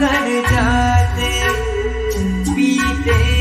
कर जाते बीते।